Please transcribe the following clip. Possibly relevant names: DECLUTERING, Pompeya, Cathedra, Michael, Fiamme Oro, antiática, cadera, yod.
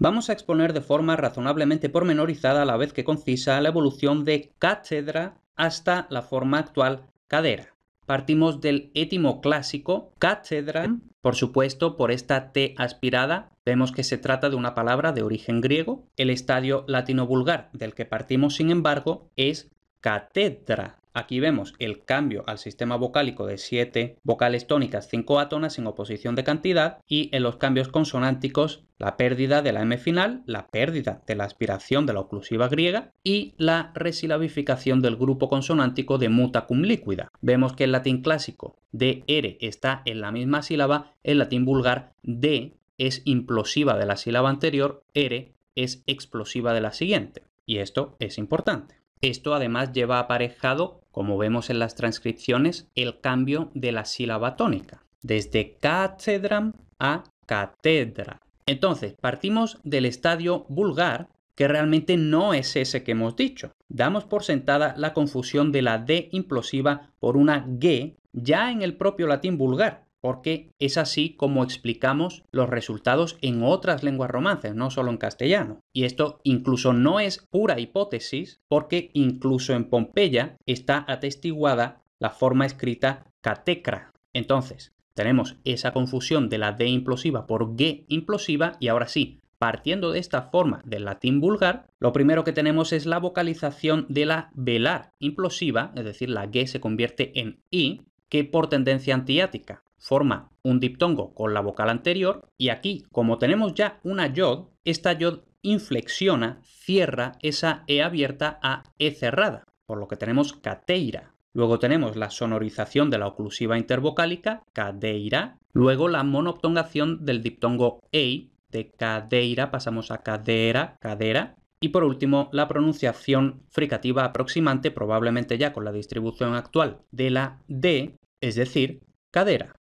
Vamos a exponer de forma razonablemente pormenorizada a la vez que concisa la evolución de cátedra hasta la forma actual cadera. Partimos del étimo clásico cathedra, por supuesto por esta T aspirada. Vemos que se trata de una palabra de origen griego. El estadio latino-vulgar del que partimos, sin embargo, es cathedra. Aquí vemos el cambio al sistema vocálico de 7 vocales tónicas, 5 átonas en oposición de cantidad, y en los cambios consonánticos la pérdida de la M final, la pérdida de la aspiración de la oclusiva griega y la resilabificación del grupo consonántico de muta cum líquida. Vemos que el latín clásico DR está en la misma sílaba, el latín vulgar D es implosiva de la sílaba anterior, ere es explosiva de la siguiente. Y esto es importante. Esto además lleva aparejado, como vemos en las transcripciones, el cambio de la sílaba tónica, desde cátedram a catedra. Entonces, partimos del estadio vulgar, que realmente no es ese que hemos dicho. Damos por sentada la confusión de la D implosiva por una G ya en el propio latín vulgar, porque es así como explicamos los resultados en otras lenguas romances, no solo en castellano. Y esto incluso no es pura hipótesis, porque incluso en Pompeya está atestiguada la forma escrita catecra. Entonces, tenemos esa confusión de la D implosiva por G implosiva, y ahora sí, partiendo de esta forma del latín vulgar, lo primero que tenemos es la vocalización de la velar implosiva, es decir, la G se convierte en I, que por tendencia antiática forma un diptongo con la vocal anterior, y aquí, como tenemos ya una yod, esta yod inflexiona, cierra esa E abierta a E cerrada, por lo que tenemos cateira. Luego tenemos la sonorización de la oclusiva intervocálica, cadeira, luego la monoptongación del diptongo EI, de cadeira pasamos a cadera, cadera, y por último la pronunciación fricativa aproximante, probablemente ya con la distribución actual, de la D, es decir, cadera.